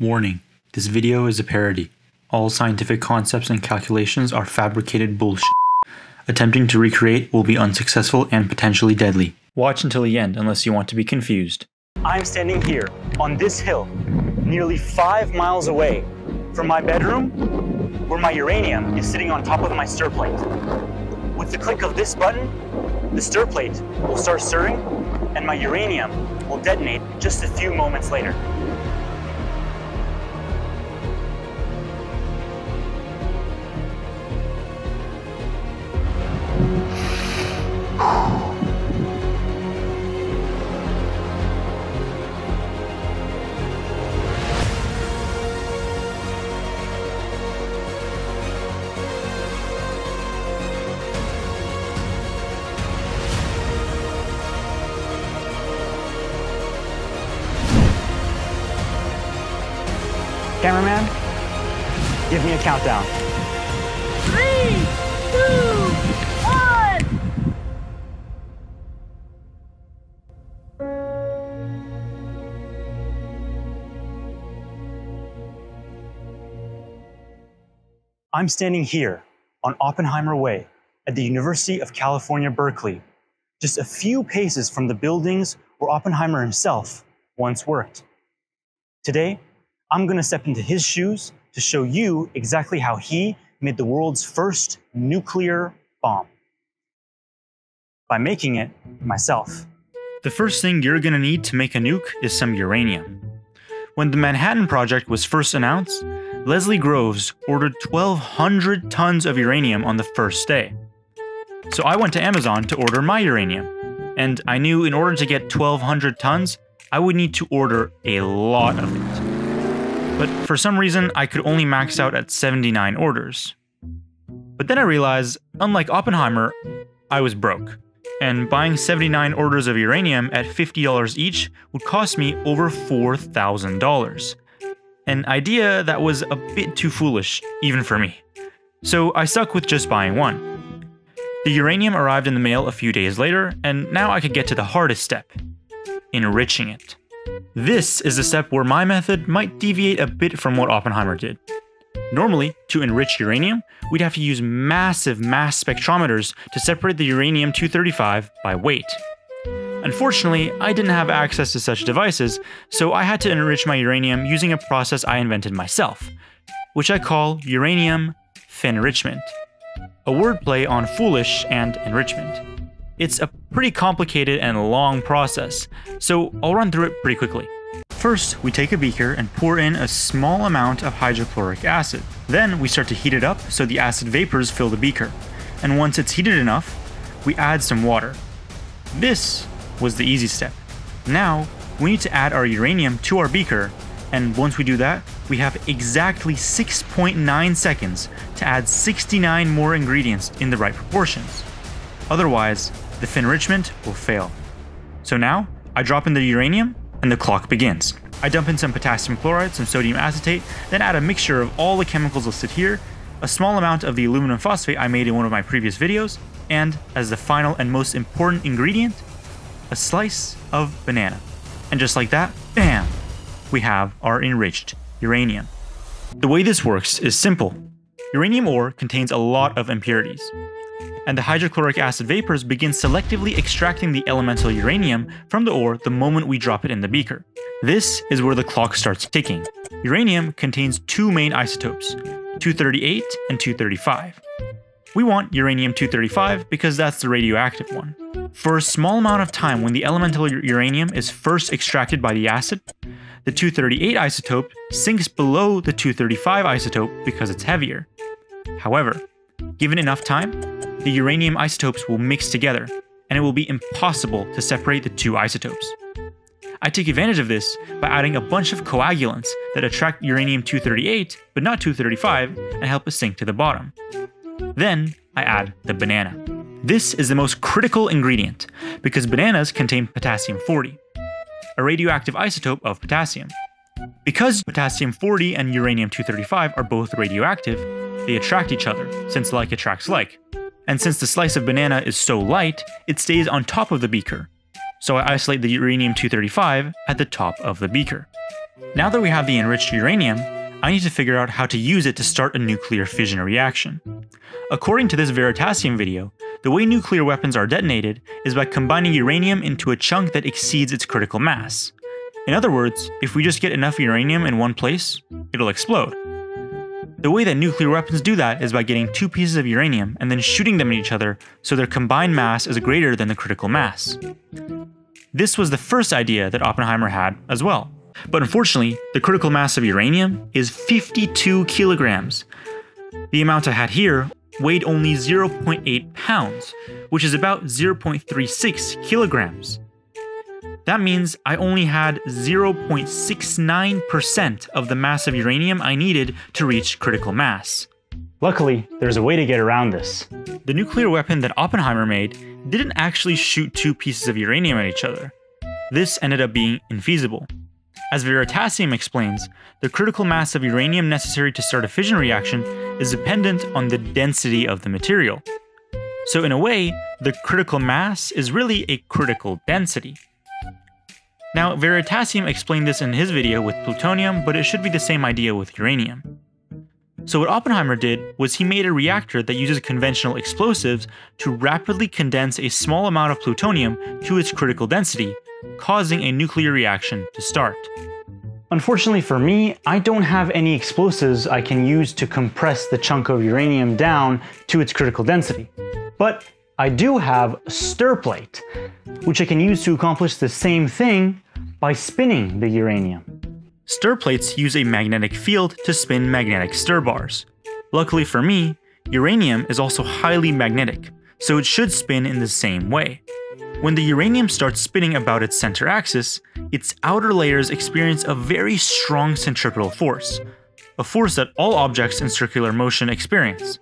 Warning, this video is a parody. All scientific concepts and calculations are fabricated bullshit. Attempting to recreate will be unsuccessful and potentially deadly. Watch until the end unless you want to be confused. I'm standing here on this hill, nearly 5 miles away from my bedroom, where my uranium is sitting on top of my stir plate. With the click of this button, the stir plate will start stirring and my uranium will detonate just a few moments later. Cameraman, give me a countdown. 3, 2, 1! I'm standing here on Oppenheimer Way at the University of California, Berkeley, just a few paces from the buildings where Oppenheimer himself once worked. Today, I'm going to step into his shoes to show you exactly how he made the world's first nuclear bomb. By making it myself. The first thing you're going to need to make a nuke is some uranium. When the Manhattan Project was first announced, Leslie Groves ordered 1,200 tons of uranium on the first day. So I went to Amazon to order my uranium, and I knew in order to get 1,200 tons, I would need to order a lot of it. But for some reason, I could only max out at 79 orders. But then I realized, unlike Oppenheimer, I was broke, and buying 79 orders of uranium at $50 each would cost me over $4,000. An idea that was a bit too foolish, even for me. So I stuck with just buying one. The uranium arrived in the mail a few days later, and now I could get to the hardest step, enriching it. This is the step where my method might deviate a bit from what Oppenheimer did. Normally, to enrich uranium, we'd have to use massive mass spectrometers to separate the uranium-235 by weight. Unfortunately, I didn't have access to such devices, so I had to enrich my uranium using a process I invented myself, which I call uranium fenrichment, a wordplay on foolish and enrichment. It's a pretty complicated and long process, so I'll run through it pretty quickly. First, we take a beaker and pour in a small amount of hydrochloric acid. Then we start to heat it up so the acid vapors fill the beaker. And once it's heated enough, we add some water. This was the easy step. Now, we need to add our uranium to our beaker, and once we do that, we have exactly 6.9 seconds to add 69 more ingredients in the right proportions. Otherwise, the fenrichment will fail. So now, I drop in the uranium and the clock begins. I dump in some potassium chloride, some sodium acetate, then add a mixture of all the chemicals listed here, a small amount of the aluminum phosphate I made in one of my previous videos, and as the final and most important ingredient, a slice of banana. And just like that, bam, we have our enriched uranium. The way this works is simple. Uranium ore contains a lot of impurities, and the hydrochloric acid vapors begin selectively extracting the elemental uranium from the ore the moment we drop it in the beaker. This is where the clock starts ticking. Uranium contains two main isotopes, 238 and 235. We want uranium-235 because that's the radioactive one. For a small amount of time when the elemental uranium is first extracted by the acid, the 238 isotope sinks below the 235 isotope because it's heavier. However, given enough time, the uranium isotopes will mix together, and it will be impossible to separate the two isotopes. I take advantage of this by adding a bunch of coagulants that attract uranium-238, but not 235, and help it sink to the bottom. Then, I add the banana. This is the most critical ingredient, because bananas contain potassium-40, a radioactive isotope of potassium. Because potassium-40 and uranium-235 are both radioactive, they attract each other, since like attracts like. And since the slice of banana is so light, it stays on top of the beaker. So I isolate the uranium-235 at the top of the beaker. Now that we have the enriched uranium, I need to figure out how to use it to start a nuclear fission reaction. According to this Veritasium video, the way nuclear weapons are detonated is by combining uranium into a chunk that exceeds its critical mass. In other words, if we just get enough uranium in one place, it'll explode. The way that nuclear weapons do that is by getting two pieces of uranium and then shooting them at each other so their combined mass is greater than the critical mass. This was the first idea that Oppenheimer had as well. But unfortunately, the critical mass of uranium is 52 kilograms. The amount I had here weighed only 0.8 pounds, which is about 0.36 kilograms. That means I only had 0.69% of the mass of uranium I needed to reach critical mass. Luckily, there's a way to get around this. The nuclear weapon that Oppenheimer made didn't actually shoot two pieces of uranium at each other. This ended up being infeasible. As Veritasium explains, the critical mass of uranium necessary to start a fission reaction is dependent on the density of the material. So in a way, the critical mass is really a critical density. Now, Veritasium explained this in his video with plutonium, but it should be the same idea with uranium. So what Oppenheimer did was he made a reactor that uses conventional explosives to rapidly condense a small amount of plutonium to its critical density, causing a nuclear reaction to start. Unfortunately for me, I don't have any explosives I can use to compress the chunk of uranium down to its critical density. But I do have a stir plate, which I can use to accomplish the same thing by spinning the uranium. Stir plates use a magnetic field to spin magnetic stir bars. Luckily for me, uranium is also highly magnetic, so it should spin in the same way. When the uranium starts spinning about its center axis, its outer layers experience a very strong centripetal force, a force that all objects in circular motion experience.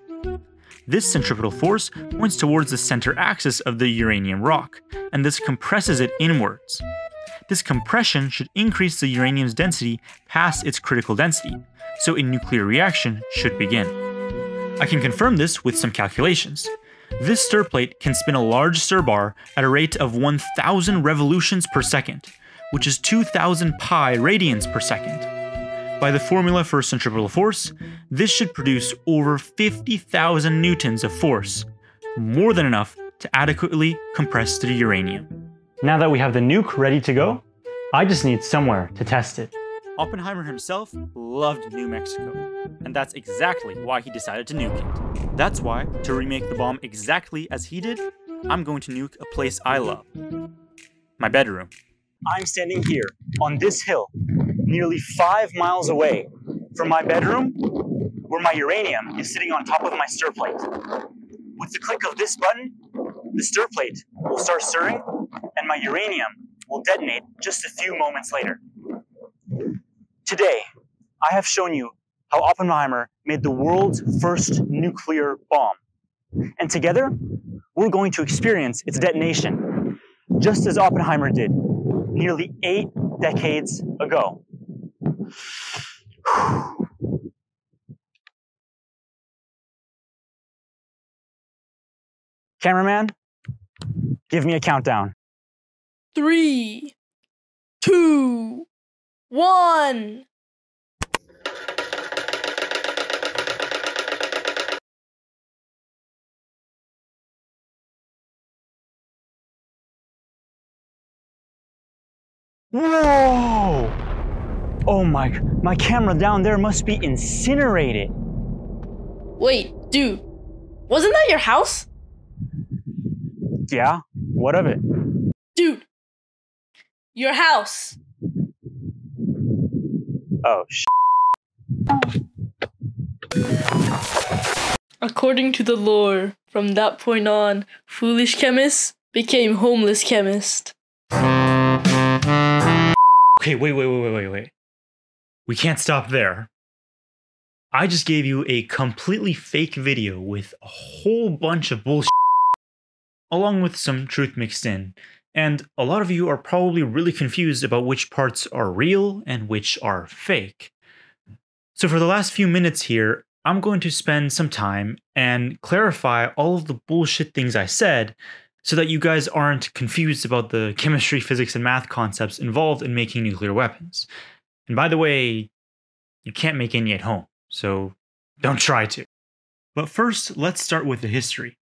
This centripetal force points towards the center axis of the uranium rock, and this compresses it inwards. This compression should increase the uranium's density past its critical density, so a nuclear reaction should begin. I can confirm this with some calculations. This stir plate can spin a large stir bar at a rate of 1,000 revolutions per second, which is 2,000 pi radians per second. By the formula for centripetal force, this should produce over 50,000 newtons of force, more than enough to adequately compress the uranium. Now that we have the nuke ready to go, I just need somewhere to test it. Oppenheimer himself loved New Mexico, and that's exactly why he decided to nuke it. That's why, to remake the bomb exactly as he did, I'm going to nuke a place I love. My bedroom. I'm standing here, on this hill, nearly 5 miles away from my bedroom, where my uranium is sitting on top of my stir plate. With the click of this button, the stir plate will start stirring, and my uranium will detonate just a few moments later. Today, I have shown you how Oppenheimer made the world's first nuclear bomb. And together, we're going to experience its detonation, just as Oppenheimer did nearly 8 decades ago. Cameraman, give me a countdown. 3, 2, 1. Whoa! Oh my camera down there must be incinerated. Wait, dude, wasn't that your house? Yeah, what of it? Dude, your house. Oh, According to the lore, from that point on, Foolish Chemist became Homeless Chemist. Okay, wait. We can't stop there. I just gave you a completely fake video with a whole bunch of bullshit, along with some truth mixed in. And a lot of you are probably really confused about which parts are real and which are fake. So for the last few minutes here, I'm going to spend some time and clarify all of the bullshit things I said so that you guys aren't confused about the chemistry, physics, and math concepts involved in making nuclear weapons. And by the way, you can't make any at home, so don't try to. But first, let's start with the history.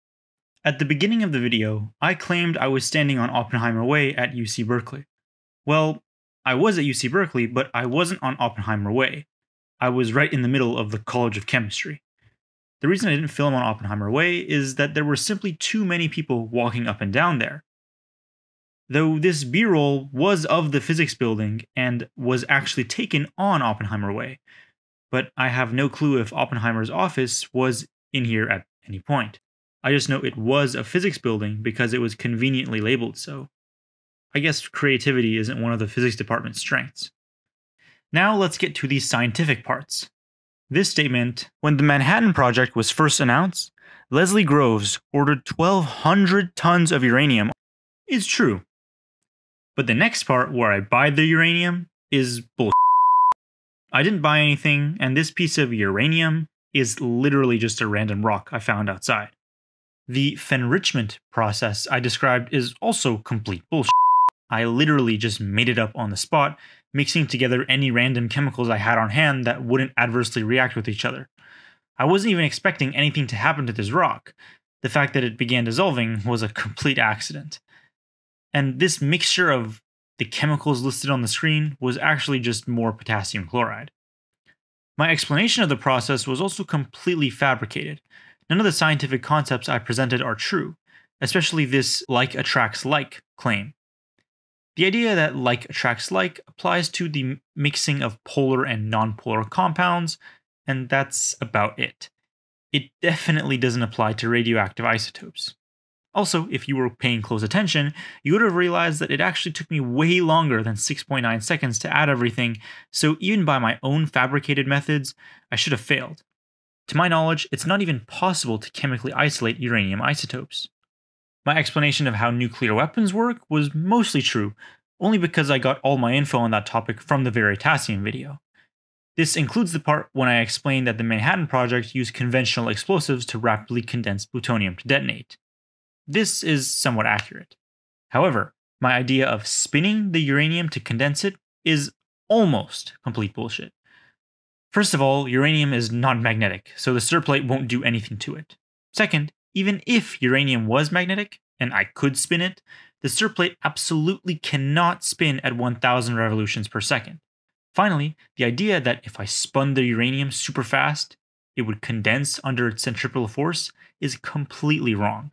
At the beginning of the video, I claimed I was standing on Oppenheimer Way at UC Berkeley. Well, I was at UC Berkeley, but I wasn't on Oppenheimer Way. I was right in the middle of the College of Chemistry. The reason I didn't film on Oppenheimer Way is that there were simply too many people walking up and down there. Though this B-roll was of the physics building and was actually taken on Oppenheimer Way, but I have no clue if Oppenheimer's office was in here at any point. I just know it was a physics building because it was conveniently labeled so. I guess creativity isn't one of the physics department's strengths. Now let's get to the scientific parts. This statement, when the Manhattan Project was first announced, Leslie Groves ordered 1,200 tons of uranium, is true. But the next part, where I buy the uranium, is bull****. I didn't buy anything, and this piece of uranium is literally just a random rock I found outside. The enrichment process I described is also complete bull****. I literally just made it up on the spot, mixing together any random chemicals I had on hand that wouldn't adversely react with each other. I wasn't even expecting anything to happen to this rock. The fact that it began dissolving was a complete accident. And this mixture of the chemicals listed on the screen was actually just more potassium chloride. My explanation of the process was also completely fabricated. None of the scientific concepts I presented are true, especially this like attracts like claim. The idea that like attracts like applies to the mixing of polar and nonpolar compounds, and that's about it. It definitely doesn't apply to radioactive isotopes. Also, if you were paying close attention, you would have realized that it actually took me way longer than 6.9 seconds to add everything, so even by my own fabricated methods, I should have failed. To my knowledge, it's not even possible to chemically isolate uranium isotopes. My explanation of how nuclear weapons work was mostly true, only because I got all my info on that topic from the Veritasium video. This includes the part when I explained that the Manhattan Project used conventional explosives to rapidly condense plutonium to detonate. This is somewhat accurate. However, my idea of spinning the uranium to condense it is almost complete bullshit. First of all, uranium is not magnetic, so the stirplate won't do anything to it. Second, even if uranium was magnetic, and I could spin it, the stirplate absolutely cannot spin at 1,000 revolutions per second. Finally, the idea that if I spun the uranium super fast, it would condense under its centripetal force is completely wrong.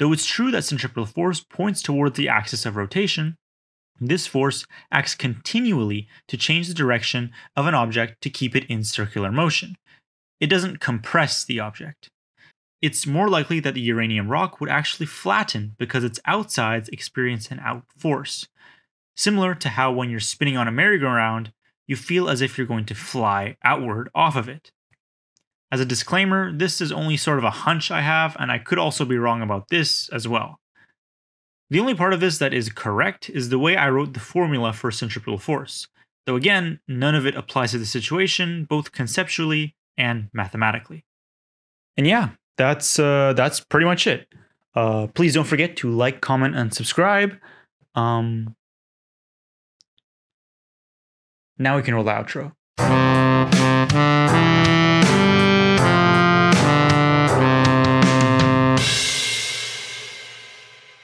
Though it's true that centripetal force points toward the axis of rotation, this force acts continually to change the direction of an object to keep it in circular motion. It doesn't compress the object. It's more likely that the uranium rock would actually flatten because its outsides experience an out force, similar to how when you're spinning on a merry-go-round, you feel as if you're going to fly outward off of it. As a disclaimer, this is only sort of a hunch I have, and I could also be wrong about this as well. The only part of this that is correct is the way I wrote the formula for centripetal force, though again, none of it applies to the situation, both conceptually and mathematically. And yeah, that's pretty much it. Please don't forget to like, comment, and subscribe. Now we can roll the outro.